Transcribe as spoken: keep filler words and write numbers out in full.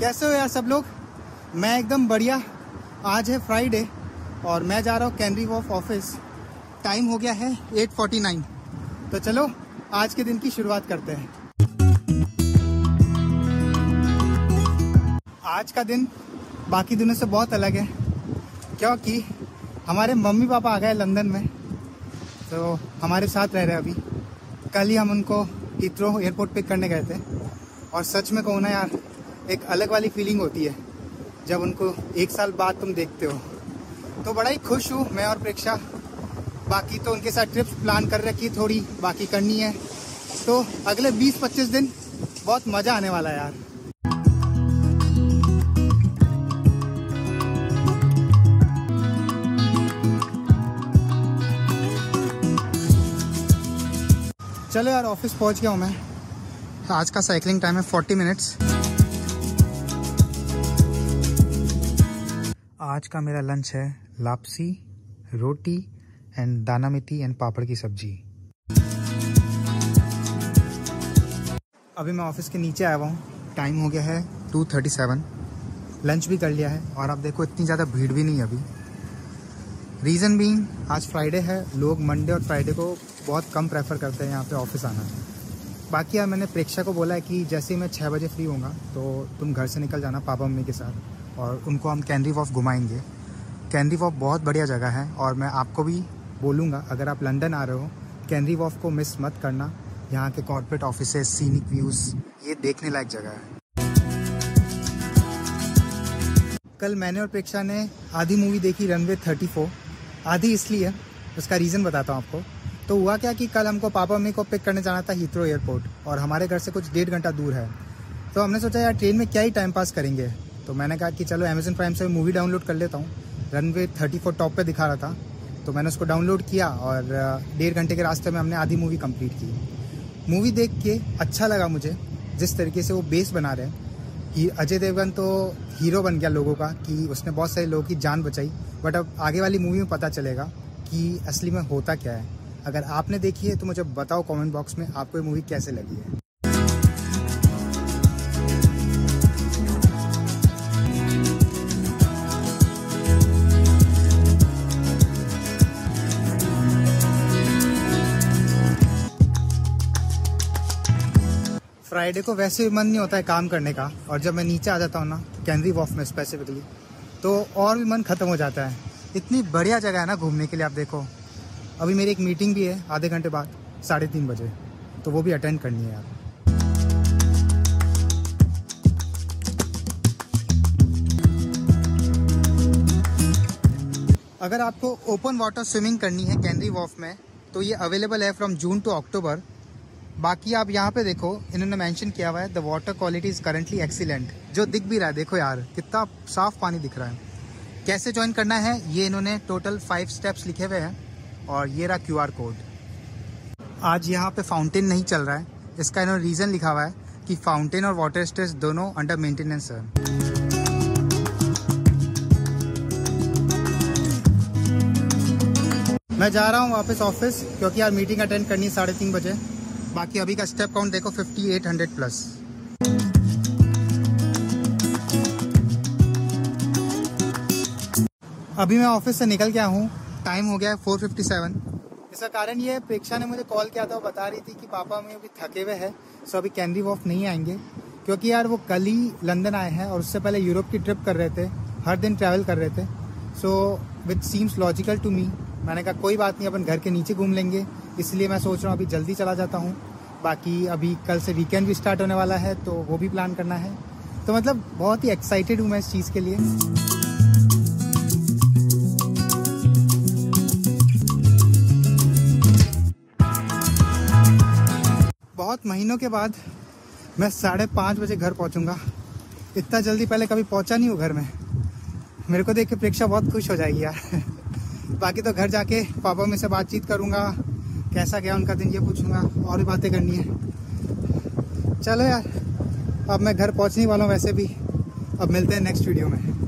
कैसे हो यार सब लोग। मैं एकदम बढ़िया। आज है फ्राइडे और मैं जा रहा हूँ कैनरी वॉर्फ ऑफिस। टाइम हो गया है एट फोर्टी नाइन। तो चलो आज के दिन की शुरुआत करते हैं। आज का दिन बाकी दिनों से बहुत अलग है क्योंकि हमारे मम्मी पापा आ गए लंदन में, तो हमारे साथ रह रहे हैं अभी। कल ही हम उनको हीथ्रो एयरपोर्ट पिक करने गए थे और सच में कहूँ ना यार, एक अलग वाली फीलिंग होती है जब उनको एक साल बाद तुम देखते हो। तो बड़ा ही खुश हूँ मैं और प्रेक्षा। बाकी तो उनके साथ ट्रिप्स प्लान कर रखी, थोड़ी बाकी करनी है। तो अगले बीस पच्चीस दिन बहुत मज़ा आने वाला है यार। चलो यार ऑफिस पहुंच गया हूँ मैं। आज का साइकिलिंग टाइम है चालीस मिनट्स। आज का मेरा लंच है लापसी, रोटी एंड दाना मिट्टी एंड पापड़ की सब्जी। अभी मैं ऑफिस के नीचे आया हुआ हूँ। टाइम हो गया है टू थर्टी सेवन। लंच भी कर लिया है और आप देखो इतनी ज़्यादा भीड़ भी नहीं है अभी। रीज़न बीइंग आज फ्राइडे है, लोग मंडे और फ्राइडे को बहुत कम प्रेफर करते हैं यहाँ पे ऑफिस आना। बाकी यार मैंने प्रेक्षा को बोला है कि जैसे ही मैं छः बजे फ्री होऊंगा तो तुम घर से निकल जाना पापा मम्मी के साथ और उनको हम कैनरी वॉर्फ घुमाएंगे। कैनरी वॉर्फ बहुत बढ़िया जगह है और मैं आपको भी बोलूँगा अगर आप लंदन आ रहे हो कैनरी वॉर्फ को मिस मत करना। यहाँ के कॉर्पोरेट ऑफिसेस, सीनिक व्यूज़, ये देखने लायक जगह है। कल मैंने और प्रेक्षा ने आधी मूवी देखी रनवे थर्टी फोर। आधी इसलिए, उसका रीज़न बताता हूँ आपको। तो हुआ क्या कि कल हमको पापा मम्मी को पिक करने जाना था हीथ्रो एयरपोर्ट और हमारे घर से कुछ डेढ़ घंटा दूर है। तो हमने सोचा यार ट्रेन में क्या ही टाइम पास करेंगे। तो मैंने कहा कि चलो अमेज़न प्राइम से मूवी डाउनलोड कर लेता हूँ। रनवे थर्टी फोर टॉप पे दिखा रहा था तो मैंने उसको डाउनलोड किया और डेढ़ घंटे के रास्ते में हमने आधी मूवी कंप्लीट की। मूवी देख के अच्छा लगा मुझे जिस तरीके से वो बेस बना रहे हैं कि अजय देवगन तो हीरो बन गया लोगों का, कि उसने बहुत सारे लोगों की जान बचाई। बट अब आगे वाली मूवी में पता चलेगा कि असली में होता क्या है। अगर आपने देखी है तो मुझे बताओ कॉमेंट बॉक्स में आपको ये मूवी कैसे लगी है। फ्राइडे को वैसे भी मन नहीं होता है काम करने का और जब मैं नीचे आ जाता हूँ ना कैनरी वॉर्फ में स्पेसिफिकली, तो और भी मन ख़त्म हो जाता है। इतनी बढ़िया जगह है ना घूमने के लिए। आप देखो अभी मेरी एक मीटिंग भी है आधे घंटे बाद साढ़े तीन बजे, तो वो भी अटेंड करनी है यार। अगर आपको ओपन वाटर स्विमिंग करनी है कैनरी वॉर्फ में तो ये अवेलेबल है फ्रॉम जून टू अक्टूबर। बाकी आप यहाँ पे देखो इन्होंने मेंशन किया हुआ है the water quality is currently excellent, जो दिख भी रहा है। देखो यार कितना साफ़ पानी दिख रहा है। कैसे ज्वाइन करना है ये इन्होंने टोटल फाइव स्टेप्स लिखे हुए हैं और ये रहा क्यूआर कोड। आज यहाँ पे फाउंटेन नहीं चल रहा है, इसका इन्होंने रीज़न लिखा हुआ है कि फाउंटेन और वाटर स्टेज दोनों अंडर मेंटेनेंस है। मैं जा रहा हूँ वापस ऑफिस क्योंकि यार मीटिंग अटेंड करनी है साढ़े तीन बजे। बाकी अभी का स्टेप काउंट देखो फिफ्टी एट हंड्रेड प्लस। अभी मैं ऑफिस से निकल गया हूँ। टाइम हो गया है फोर फिफ्टी सेवन। इसका कारण ये है प्रेक्षा ने मुझे कॉल किया था और बता रही थी कि पापा मैं अभी थके हुए हैं सो अभी कैनरी वॉर्फ नहीं आएंगे क्योंकि यार वो कल ही लंदन आए हैं और उससे पहले यूरोप की ट्रिप कर रहे थे, हर दिन ट्रैवल कर रहे थे। So which seems logical to me. मैंने कहा कोई बात नहीं, अपन घर के नीचे घूम लेंगे। इसलिए मैं सोच रहा हूँ अभी जल्दी चला जाता हूँ। बाकी अभी कल से वीकेंड भी स्टार्ट होने वाला है तो वो भी प्लान करना है। तो मतलब बहुत ही एक्साइटेड हूँ मैं इस चीज़ के लिए। बहुत महीनों के बाद मैं साढ़े पाँच बजे घर पहुँचूँगा। इतना जल्दी पहले कभी पहुँचा नहीं हूँ घर में। मेरे को देख के प्रेक्षा बहुत खुश हो जाएगी यार। बाकी तो घर जाके पापा में से बातचीत करूँगा, कैसा गया उनका दिन ये पूछूंगा और भी बातें करनी है। चलो यार अब मैं घर पहुँचने वाला हूँ वैसे भी। अब मिलते हैं नेक्स्ट वीडियो में।